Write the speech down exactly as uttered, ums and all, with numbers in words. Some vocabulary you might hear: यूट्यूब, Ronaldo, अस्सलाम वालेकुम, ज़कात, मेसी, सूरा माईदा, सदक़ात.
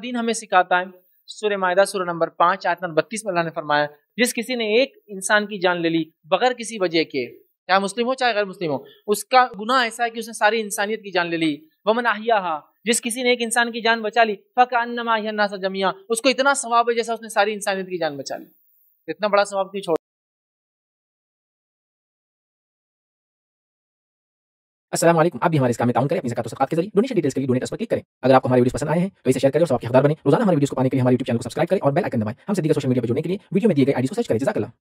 दीन हमें सिखाता है। सूरा माईदा सूरा नंबर पाँच आयत नंबर बत्तीस में अल्लाह ने फरमाया, जिस किसी ने एक इंसान की जान ले ली बगैर किसी वजह के, चाहे मुस्लिम हो चाहे गैर मुस्लिम हो, उसका गुनाह ऐसा है कि उसने सारी इंसानियत की जान ले ली। वमन अहयाहा, जिस किसी ने एक इंसान की जान बचा ली फकअन्नमा अहया अन्नास जमीआ, उसको इतना सवाब है जैसा उसने सारी इंसानियत की जान बचा ली। इतना बड़ा सवाब क्यों छोड़। अस्सलाम वालेकुम, आप भी हमारे इस काम में ताउन करें अपनी ज़कात और सदक़ात के जरिए। डोनेशन डिटेल्स के लिए डोनेट पर क्लिक करें। अगर आपको हमारे वीडियो पसंद आए हैं तो इसे शेयर करें और सबके हकदार बने। रोजाना हमारे वीडियोस को पाने के लिए हमारे यूट्यूब चैनल को सब्सक्राइब करें और बेल आइकन दबाएं। हमसे दीगर सोशल मीडिया पर जुड़ने के लिए वीडियो में दिए गए आईडी को सर्च करें। जज़ाकल्लाह।